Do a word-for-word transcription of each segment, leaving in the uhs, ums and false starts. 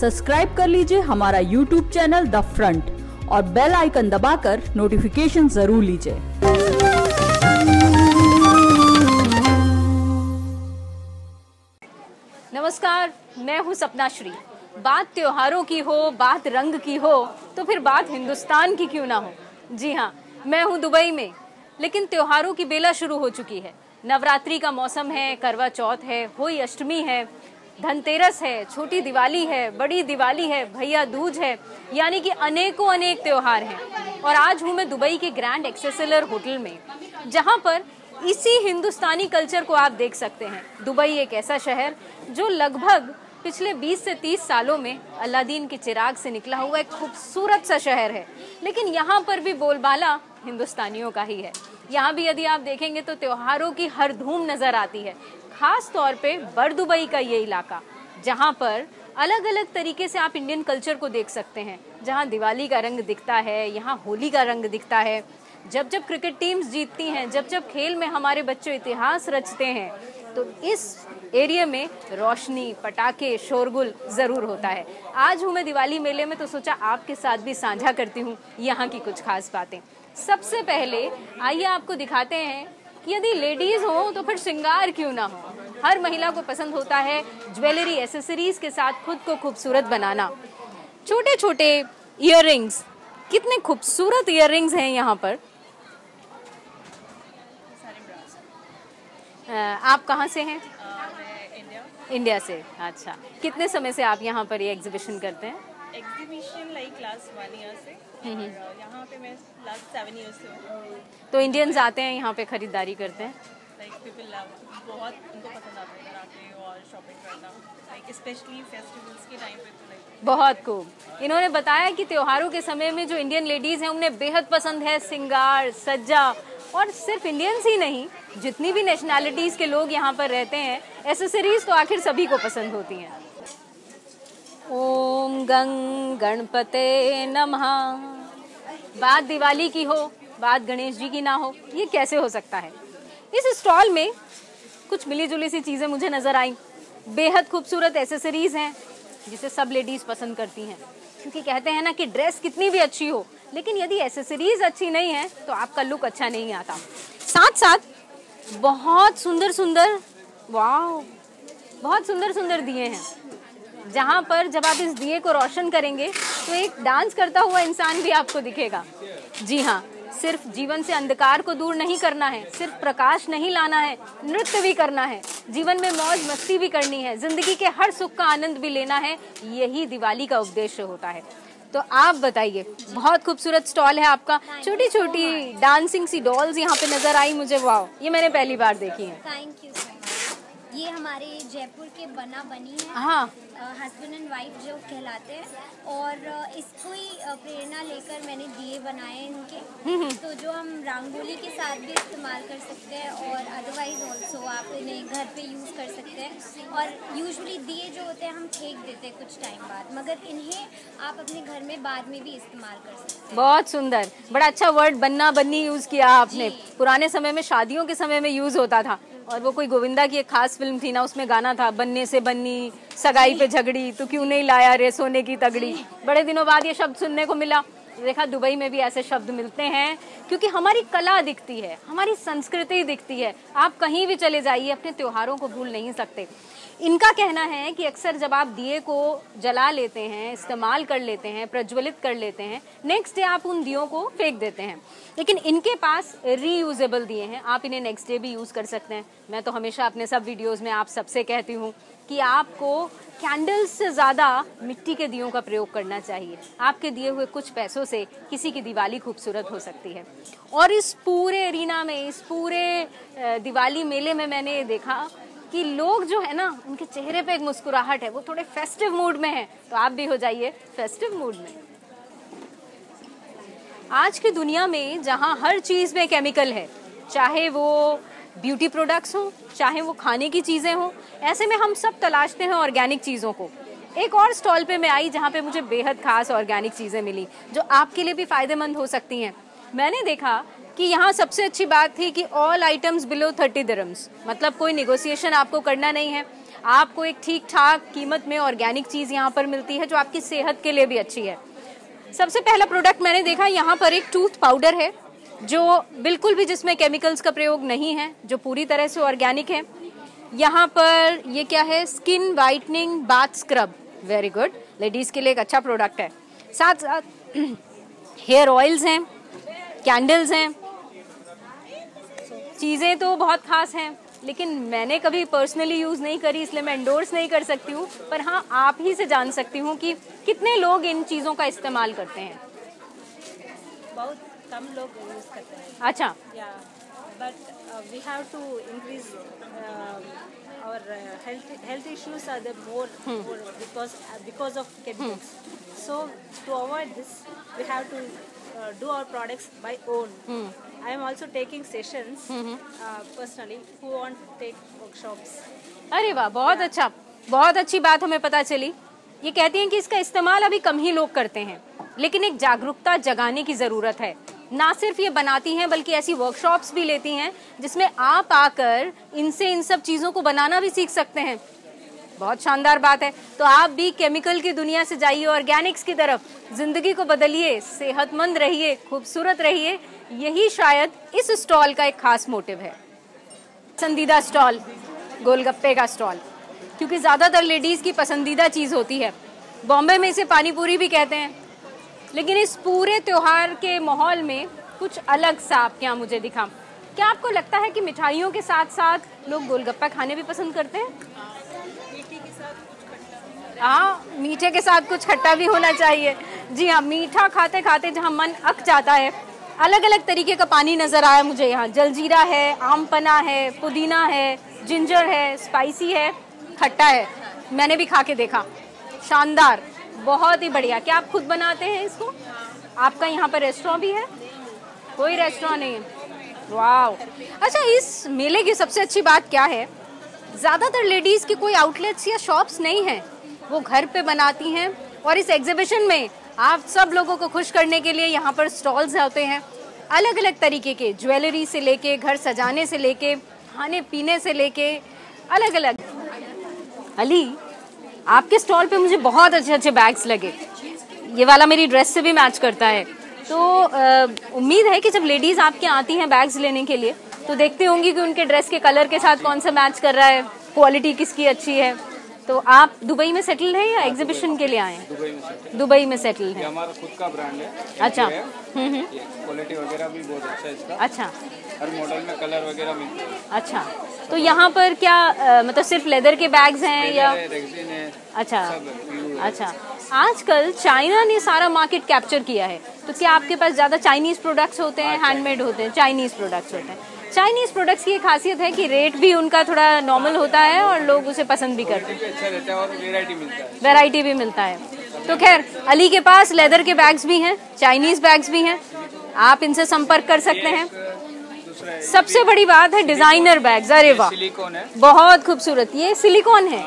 Subscribe कर लीजिए हमारा यूट्यूब चैनल द फ्रंट और बेल आइकन दबाकर नोटिफिकेशन जरूर लीजिए। नमस्कार, मैं हूँ सपना श्री। बात त्योहारों की हो, बात रंग की हो, तो फिर बात हिंदुस्तान की क्यों ना हो। जी हाँ, मैं हूँ दुबई में, लेकिन त्योहारों की बेला शुरू हो चुकी है। नवरात्रि का मौसम है, करवा चौथ है, होली अष्टमी है, धनतेरस है, छोटी दिवाली है, बड़ी दिवाली है, भैया दूज है, यानी कि अनेकों अनेक त्योहार हैं। और आज हूँ मैं दुबई के ग्रैंड एक्सेलसियर होटल में, जहाँ पर इसी हिंदुस्तानी कल्चर को आप देख सकते हैं। दुबई एक ऐसा शहर जो लगभग पिछले बीस से तीस सालों में अलादीन के चिराग से निकला हुआ एक खूबसूरत सा शहर है, लेकिन यहाँ पर भी बोलबाला हिंदुस्तानियों का ही है। यहाँ भी यदि आप देखेंगे तो त्योहारों की हर धूम नज़र आती है। खास तौर पे बर दुबई का ये इलाका, जहाँ पर अलग अलग तरीके से आप इंडियन कल्चर को देख सकते हैं। जहाँ दिवाली का रंग दिखता है, यहाँ होली का रंग दिखता है। जब जब क्रिकेट टीम्स जीतती हैं, जब जब खेल में हमारे बच्चे इतिहास रचते हैं, तो इस एरिया में रोशनी, पटाखे, शोरगुल ज़रूर होता है। आज हूँ मैं दिवाली मेले में, तो सोचा आपके साथ भी साझा करती हूँ यहाँ की कुछ खास बातें। सबसे पहले आइए आपको दिखाते हैं कि यदि लेडीज़ हो तो फिर श्रृंगार क्यों ना हो। हर महिला को पसंद होता है ज्वेलरी, एसेसरीज के साथ खुद को खूबसूरत बनाना। छोटे छोटे ईयररिंग्स, कितने खूबसूरत ईयररिंग्स हैं यहाँ पर। आप कहाँ से हैं? इंडिया इंडिया से। अच्छा, कितने समय से आप यहाँ पर ये एग्जीबिशन करते हैं? Exhibition like last one year से, और यहाँ पे मैं लास्ट सेवन ईयर से हूँ। तो इंडियंस आते हैं यहाँ पे, खरीदारी करते हैं। लाइक पीपल लव, बहुत उनको पसंद आता है आके और शॉपिंग करना, लाइक स्पेशली फेस्टिवल्स के टाइम पे। बहुत खूब, इन्होंने बताया कि त्योहारों के समय में जो इंडियन लेडीज़ हैं उन्हें बेहद पसंद है श्रृंगार, सज्जा। और सिर्फ इंडियंस ही नहीं, जितनी भी नेशनैलिटीज़ के लोग यहाँ पर रहते हैं, एसेसरीज तो आखिर सभी को पसंद होती हैं। ओम गं गणपते नमः। बात दिवाली की हो, बात गणेश जी की ना हो, ये कैसे हो सकता है। इस स्टॉल में कुछ मिली जुली सी चीज़ें मुझे नज़र आई। बेहद खूबसूरत एसेसरीज हैं जिसे सब लेडीज़ पसंद करती हैं, क्योंकि कहते हैं ना कि ड्रेस कितनी भी अच्छी हो, लेकिन यदि एसेसरीज अच्छी नहीं है तो आपका लुक अच्छा नहीं आता। साथ साथ बहुत सुंदर सुंदर, वाह, बहुत सुंदर सुंदर दिए हैं, जहाँ पर जब आप इस दिए को रोशन करेंगे तो एक डांस करता हुआ इंसान भी आपको दिखेगा। जी हाँ, सिर्फ जीवन से अंधकार को दूर नहीं करना है, सिर्फ प्रकाश नहीं लाना है, नृत्य भी करना है, जीवन में मौज मस्ती भी करनी है, जिंदगी के हर सुख का आनंद भी लेना है। यही दिवाली का उद्देश्य होता है। तो आप बताइए, बहुत खूबसूरत स्टॉल है आपका। छोटी छोटी डांसिंग सी डॉल्स यहाँ पे नजर आई मुझे, वाह, ये मैंने पहली बार देखी है। Thank you so much. ये हमारे जयपुर के बना बनी है। हाँ, हस्बैंड एंड वाइफ जो कहलाते हैं, और इसको ही प्रेरणा लेकर मैंने दिए बनाए इनके, तो जो हम रंगोली के साथ भी इस्तेमाल कर सकते हैं, और अदरवाइज ऑल्सो आप इन्हें घर पे यूज़ कर सकते हैं। और यूजुअली दिए जो होते हैं हम फेंक देते हैं कुछ टाइम बाद, मगर इन्हें आप अपने घर में बाद में भी इस्तेमाल कर सकते हैं। बहुत सुंदर, बड़ा अच्छा वर्ड बन्ना बन्नी यूज़ किया आपने। पुराने समय में शादियों के समय में यूज़ होता था, और वो कोई गोविंदा की एक खास फिल्म थी ना, उसमें गाना था, बन्ने से बन्नी, सगाई पे झगड़ी, तो क्यों नहीं लाया रे सोने की तगड़ी। बड़े दिनों बाद ये शब्द सुनने को मिला। देखा, दुबई में भी ऐसे शब्द मिलते हैं, क्योंकि हमारी कला दिखती है, हमारी संस्कृति दिखती है। आप कहीं भी चले जाइए, अपने त्योहारों को भूल नहीं सकते। इनका कहना है कि अक्सर जब आप दिए को जला लेते हैं, इस्तेमाल कर लेते हैं, प्रज्वलित कर लेते हैं, नेक्स्ट डे आप उन दियों को फेंक देते हैं, लेकिन इनके पास रीयूजेबल दिए हैं, आप इन्हें नेक्स्ट डे भी यूज़ कर सकते हैं। मैं तो हमेशा अपने सब वीडियोज़ में आप सबसे कहती हूँ कि आपको कैंडल्स से ज़्यादा मिट्टी के दियों का प्रयोग करना चाहिए। आपके दिए हुए कुछ पैसों से किसी की दिवाली खूबसूरत हो सकती है। और इस पूरे एरिना में, इस पूरे दिवाली मेले में मैंने ये देखा कि लोग जो है ना, उनके चेहरे पे एक मुस्कुराहट है, वो थोड़े फेस्टिव मूड में हैं। तो आप भी हो जाइए फेस्टिव मूड में। आज की दुनिया में जहाँ हर चीज़ में केमिकल है, चाहे वो ब्यूटी प्रोडक्ट्स हों, चाहे वो खाने की चीज़ें हों, ऐसे में हम सब तलाशते हैं ऑर्गेनिक चीज़ों को। एक और स्टॉल पे मैं आई जहाँ पे मुझे बेहद खास ऑर्गेनिक चीज़ें मिली, जो आपके लिए भी फ़ायदेमंद हो सकती हैं। मैंने देखा कि यहाँ सबसे अच्छी बात थी कि all items below thirty dirhams, मतलब कोई निगोसिएशन आपको करना नहीं है। आपको एक ठीक ठाक कीमत में ऑर्गेनिक चीज़ यहाँ पर मिलती है जो आपकी सेहत के लिए भी अच्छी है। सबसे पहला प्रोडक्ट मैंने देखा यहाँ पर एक टूथ पाउडर है जो बिल्कुल भी जिसमें केमिकल्स का प्रयोग नहीं है, जो पूरी तरह से ऑर्गेनिक है। यहाँ पर ये क्या है, skin whitening bath scrub, very good, ladies के लिए एक अच्छा प्रोडक्ट है। साथ साथ हेयर ऑयल्स हैं, कैंडल्स हैं, चीज़ें तो बहुत खास हैं लेकिन मैंने कभी पर्सनली यूज़ नहीं करी इसलिए मैं एंडोर्स नहीं कर सकती हूँ, पर हाँ आप ही से जान सकती हूँ कि कितने लोग इन चीज़ों का इस्तेमाल करते हैं। बहुत कम लोग यूज़ करते हैं। अच्छा, but we have to increase और health health issues are there more because because of chemicals, so to avoid this we have to Uh, do our products by own. Mm. I am also taking sessions mm-hmm. uh, personally who want to take workshops. अरे वाह, बहुत अच्छा, बहुत अच्छी बात हमें पता चली। ये कहती हैं कि इसका इस्तेमाल अभी कम ही लोग करते हैं लेकिन एक जागरूकता जगाने की ज़रूरत है। ना सिर्फ ये बनाती हैं बल्कि ऐसी वर्कशॉप्स भी लेती हैं जिसमें आप आकर इनसे इन सब चीज़ों को बनाना भी सीख सकते हैं। बहुत शानदार बात है। तो आप भी केमिकल की दुनिया से जाइए ऑर्गेनिक्स की तरफ, जिंदगी को बदलिए, सेहतमंद रहिए, खूबसूरत रहिए, यही शायद इस स्टॉल का एक खास मोटिव है। पसंदीदा स्टॉल गोलगप्पे का स्टॉल, क्योंकि ज़्यादातर लेडीज़ की पसंदीदा चीज़ होती है। बॉम्बे में इसे पानीपुरी भी कहते हैं, लेकिन इस पूरे त्यौहार के माहौल में कुछ अलग सा आपके यहाँ मुझे दिखा। क्या आपको लगता है कि मिठाइयों के साथ साथ लोग गोलगप्पा खाने भी पसंद करते हैं? हाँ, मीठे के साथ कुछ खट्टा भी होना चाहिए। जी हाँ, मीठा खाते खाते जहाँ मन अक जाता है। अलग अलग तरीके का पानी नज़र आया मुझे यहाँ, जलजीरा है, आम पना है, पुदीना है, जिंजर है, स्पाइसी है, खट्टा है। मैंने भी खा के देखा, शानदार, बहुत ही बढ़िया। क्या आप खुद बनाते हैं इसको? आपका यहाँ पर रेस्टोरेंट भी है? कोई रेस्टोरेंट नहीं है, वाह। अच्छा, इस मेले की सबसे अच्छी बात क्या है, ज़्यादातर लेडीज़ की कोई आउटलेट्स या शॉप्स नहीं हैं, वो घर पे बनाती हैं और इस एग्जीबिशन में आप सब लोगों को खुश करने के लिए यहाँ पर स्टॉल्स होते हैं अलग अलग तरीके के, ज्वेलरी से लेके, घर सजाने से लेके, खाने पीने से लेके, अलग अलग। अली, आपके स्टॉल पे मुझे बहुत अच्छे अच्छे बैग्स लगे, ये वाला मेरी ड्रेस से भी मैच करता है। तो आ, उम्मीद है कि जब लेडीज़ आपके आती हैं बैग्स लेने के लिए तो देखते होंगी कि उनके ड्रेस के कलर के साथ कौन सा मैच कर रहा है, क्वालिटी किसकी अच्छी है। तो आप दुबई में सेटल हैं या एग्जीबिशन के लिए आए हैं? दुबई में सेटल, दुबई में सेटल है। हमारा खुद का ब्रांड है। अच्छा, क्वालिटी वगैरह भी बहुत अच्छा है इसका। अच्छा, हर मॉडल में कलर वगैरह मिलता है। अच्छा, तो यहाँ पर क्या आ, मतलब सिर्फ लेदर के बैग्स हैं या रेक्सिन है? अच्छा अच्छा, आजकल चाइना ने सारा मार्केट कैप्चर किया है, तो क्या आपके पास ज़्यादा चाइनीज़ प्रोडक्ट्स होते हैं? हैंडमेड होते हैं, चाइनीज़ प्रोडक्ट्स होते हैं। चाइनीज़ प्रोडक्ट्स की एक खासियत है कि रेट भी उनका थोड़ा नॉर्मल होता है और लोग उसे पसंद भी करते हैं, अच्छा रहता है और वैरायटी मिलता है, वैरायटी भी मिलता है। तो खैर, अली के पास लेदर के बैग्स भी हैं, चाइनीज़ बैग्स भी हैं, आप इनसे संपर्क कर सकते हैं। सबसे बड़ी बात है डिजाइनर बैग्स, अरे वाह, बहुत खूबसूरत, ये सिलिकॉन है,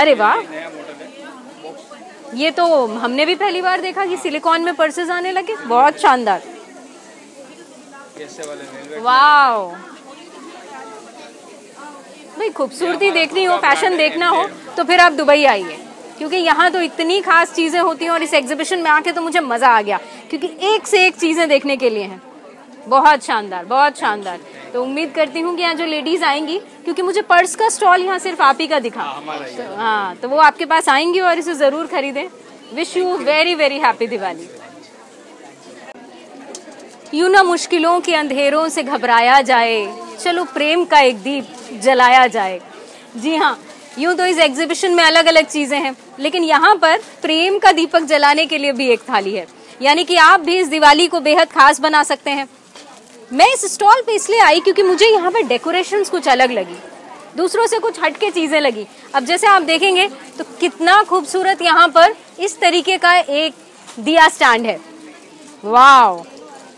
अरे वाह, ये तो हमने भी पहली बार देखा कि सिलिकॉन में पर्सेज आने लगे, बहुत शानदार, वाओ। भाई, खूबसूरती देखनी हो, फैशन देखना हो तो फिर आप दुबई आइए, क्योंकि यहाँ तो इतनी खास चीज़ें होती हैं और इस एग्जीबिशन में आके तो मुझे मज़ा आ गया, क्योंकि एक से एक चीज़ें देखने के लिए हैं। बहुत शानदार, बहुत शानदार। तो उम्मीद करती हूँ कि यहाँ जो लेडीज़ आएंगी, क्योंकि मुझे पर्स का स्टॉल यहाँ सिर्फ आप ही का दिखा, हाँ, तो वो आपके पास आएंगी और इसे ज़रूर खरीदें। Wish you very very happy Diwali. यूं ना मुश्किलों के अंधेरों से घबराया जाए, चलो प्रेम का एक दीप जलाया जाए। जी हाँ, यूं तो इस एग्जीबिशन में अलग अलग चीज़ें हैं, लेकिन यहाँ पर प्रेम का दीपक जलाने के लिए भी एक थाली है, यानी कि आप भी इस दिवाली को बेहद खास बना सकते हैं। मैं इस स्टॉल पे इसलिए आई क्योंकि मुझे यहाँ पर डेकोरेशंस कुछ अलग लगी, दूसरों से कुछ हटके चीज़ें लगी। अब जैसे आप देखेंगे तो कितना खूबसूरत यहाँ पर इस तरीके का एक दिया स्टैंड है, वाओ,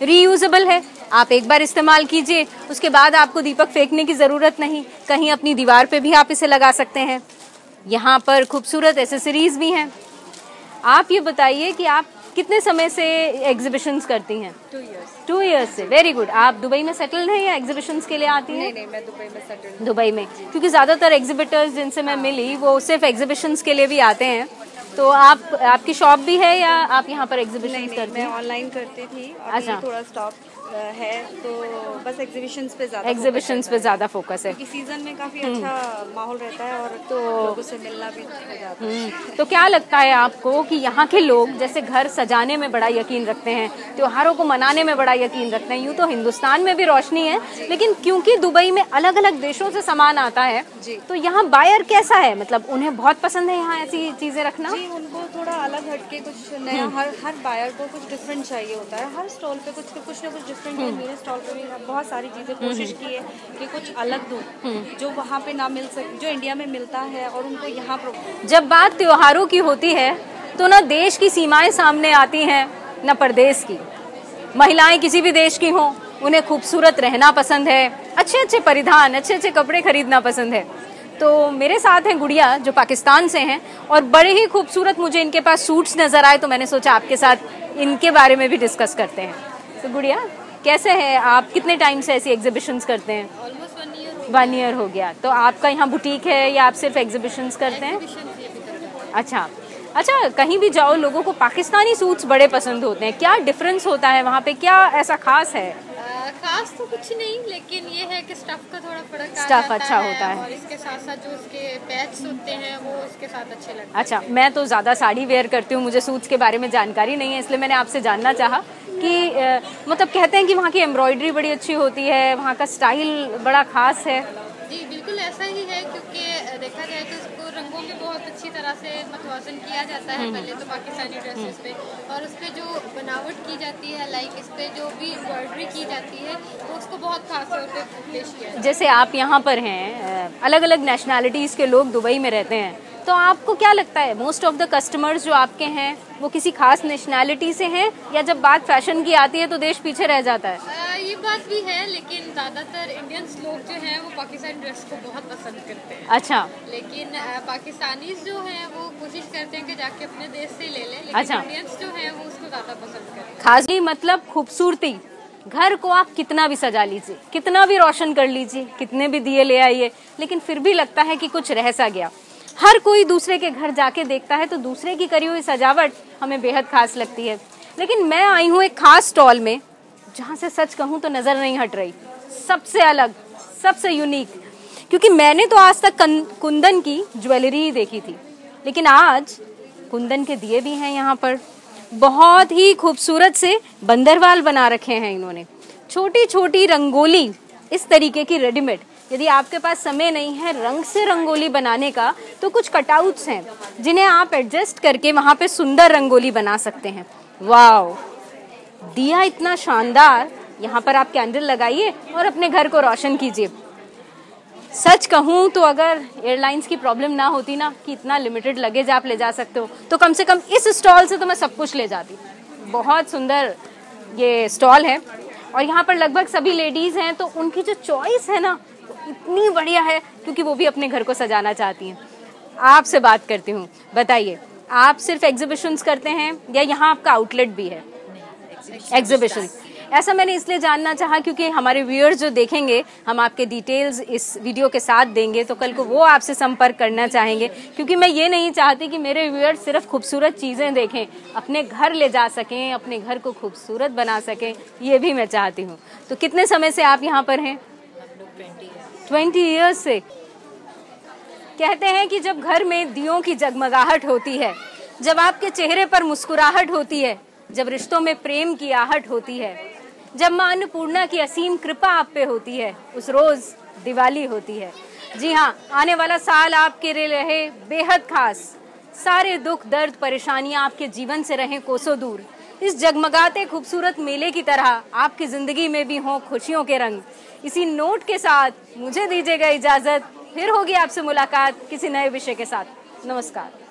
रीयूजेबल है, आप एक बार इस्तेमाल कीजिए, उसके बाद आपको दीपक फेंकने की ज़रूरत नहीं, कहीं अपनी दीवार पे भी आप इसे लगा सकते हैं। यहाँ पर खूबसूरत एसेसरीज भी हैं। आप ये बताइए कि आप कितने समय से एग्जीबिशंस करती हैं? Two years. टू इयर्स से, वेरी गुड। आप दुबई में सेटल्ड हैं या एग्जीबिशंस के लिए आती हैं? नहीं नहीं, मैं दुबई में सेटल्ड हूं। दुबई में, क्योंकि ज्यादातर एग्जीबिटर्स जिनसे मैं मिली वो सिर्फ एग्जीबिशंस के लिए भी आते हैं। तो आप, आपकी शॉप भी है या आप यहाँ पर एग्जीबिशंस करती हैं? मैं ऑनलाइन करती थी, अच्छा, थोड़ा स्टॉप है तो बस एग्जीबिशंस पे ज्यादा एग्जीबिशंस पे ज्यादा फोकस है। इस सीजन में काफी अच्छा माहौल रहता है और तो लोगों से मिलना भी हो जाता है। तो क्या लगता है आपको कि यहाँ के लोग जैसे घर सजाने में बड़ा यकीन रखते हैं, त्योहारों को मनाने में बड़ा यकीन रखते हैं, यूँ तो हिंदुस्तान में भी रोशनी है, लेकिन क्योंकि दुबई में अलग अलग देशों से सामान आता है तो यहाँ बायर कैसा है? मतलब उन्हें बहुत पसंद है यहाँ ऐसी चीजें रखना? उनको थोड़ा अलग हटके कुछ नया, हर हर बायर को कुछ डिफरेंट चाहिए होता है, हर स्टॉल पे कुछ कुछ ना कुछ डिफरेंट। मेरे स्टॉल पे भी बहुत सारी चीजें कोशिश की है कि कुछ अलग दूं जो वहाँ पे ना मिल सके, जो इंडिया में मिलता है और उनको यहाँ। जब बात त्योहारों की होती है तो ना देश की सीमाएं सामने आती हैं न प्रदेश की। महिलाएं किसी भी देश की हों, उन्हें खूबसूरत रहना पसंद है, अच्छे अच्छे परिधान, अच्छे अच्छे कपड़े खरीदना पसंद है। तो मेरे साथ हैं गुड़िया जो पाकिस्तान से हैं और बड़े ही खूबसूरत मुझे इनके पास सूट्स नजर आए तो मैंने सोचा आपके साथ इनके बारे में भी डिस्कस करते हैं। तो गुड़िया कैसे हैं आप? कितने टाइम से ऐसी एग्जीबिशंस करते हैं? Almost one year. One year हो गया। तो आपका यहाँ बुटीक है या आप सिर्फ एग्जीबिशंस करते हैं? अच्छा अच्छा कहीं भी जाओ लोगों को पाकिस्तानी सूट्स बड़े पसंद होते हैं, क्या डिफरेंस होता है वहाँ पे, क्या ऐसा खास है? खास तो कुछ नहीं, लेकिन ये है कि स्टफ का थोड़ा फर्क आ जाता है, अच्छा होता है और इसके साथ साथ जो उसके पैच होते हैं वो उसके साथ अच्छे लगते हैं। अच्छा, मैं तो ज्यादा साड़ी वेयर करती हूँ, मुझे सूट्स के बारे में जानकारी नहीं है, इसलिए मैंने आपसे जानना चाहा कि आ, मतलब कहते हैं कि वहाँ की एम्ब्रॉयडरी बड़ी अच्छी होती है, वहाँ का स्टाइल बड़ा खास है। जी बिल्कुल ऐसा ही है, क्योंकि देखा जाए तो इसको रंगों में बहुत अच्छी तरह से मतवाजन किया जाता है, पहले तो पाकिस्तानी ड्रेसेस पे, और उस पर जो बनावट की जाती है, लाइक इस पर जो भी एम्ब्रॉयडरी की जाती है तो उसको बहुत खास तौर पे पेश किया जाता है। जैसे आप यहाँ पर हैं, अलग अलग नेशनैलिटीज़ के लोग दुबई में रहते हैं, तो आपको क्या लगता है मोस्ट ऑफ द कस्टमर्स जो आपके हैं वो किसी खास नेशनैलिटी से हैं या जब बात फैशन की आती है तो देश पीछे रह जाता है? ये बात भी है, लेकिन ज्यादातर इंडियंस लोग जो हैं वो पाकिस्तानी ड्रेस को बहुत पसंद करते हैं। अच्छा। लेकिन पाकिस्तानी जो हैं वो कोशिश करते हैं कि जाके अपने देश से ले लें, लेकिन अच्छा। इंडियंस जो हैं वो उसको ज्यादा पसंद करते हैं। खासी मतलब खूबसूरती। घर को आप कितना भी सजा लीजिए, कितना भी रोशन कर लीजिए, कितने भी दिए ले आइए, लेकिन फिर भी लगता है कि कुछ रह सा गया। हर कोई दूसरे के घर जाके देखता है तो दूसरे की करी हुई सजावट हमें बेहद खास लगती है। लेकिन मैं आई हूँ एक खास स्टॉल में जहाँ से सच कहूँ तो नज़र नहीं हट रही, सबसे अलग, सबसे यूनिक, क्योंकि मैंने तो आज तक कुंदन की ज्वेलरी ही देखी थी, लेकिन आज कुंदन के दिए भी हैं यहाँ पर। बहुत ही खूबसूरत से बंदरवाल बना रखे हैं इन्होंने, छोटी छोटी रंगोली इस तरीके की रेडीमेड। यदि आपके पास समय नहीं है रंग से रंगोली बनाने का तो कुछ कटआउट्स हैं जिन्हें आप एडजस्ट करके वहाँ पर सुंदर रंगोली बना सकते हैं। वाओ, दिया इतना शानदार, यहाँ पर आप कैंडल लगाइए और अपने घर को रोशन कीजिए। सच कहूँ तो अगर एयरलाइंस की प्रॉब्लम ना होती ना कि इतना लिमिटेड लगेज आप ले जा सकते हो, तो कम से कम इस स्टॉल से तो मैं सब कुछ ले जाती। बहुत सुंदर ये स्टॉल है और यहाँ पर लगभग सभी लेडीज़ हैं, तो उनकी जो चॉइस है ना इतनी बढ़िया है, क्योंकि वो भी अपने घर को सजाना चाहती हैं। आपसे बात करती हूँ, बताइए आप सिर्फ एग्जीबिशंस करते हैं या यहाँ आपका आउटलेट भी है? एग्जीबिशन। ऐसा मैंने इसलिए जानना चाहा क्योंकि हमारे व्यूअर्स जो देखेंगे, हम आपके डिटेल्स इस वीडियो के साथ देंगे तो कल को वो आपसे संपर्क करना चाहेंगे, क्योंकि मैं ये नहीं चाहती कि मेरे व्यूअर्स सिर्फ खूबसूरत चीज़ें देखें, अपने घर ले जा सकें, अपने घर को खूबसूरत बना सकें, ये भी मैं चाहती हूँ। तो कितने समय से आप यहाँ पर हैं? ट्वेंटी ईयर्स से। कहते हैं कि जब घर में दियों की जगमगाहट होती है, जब आपके चेहरे पर मुस्कुराहट होती है, जब रिश्तों में प्रेम की आहट होती है, जब माँ अन्नपूर्णा की असीम कृपा आप पे होती है, उस रोज दिवाली होती है। जी हाँ, आने वाला साल आपके लिए रहे बेहद खास, सारे दुख दर्द परेशानियाँ आपके जीवन से रहें कोसों दूर। इस जगमगाते खूबसूरत मेले की तरह आपकी जिंदगी में भी हों खुशियों के रंग। इसी नोट के साथ मुझे दीजिएगा इजाजत, फिर होगी आपसे मुलाकात किसी नए विषय के साथ। नमस्कार।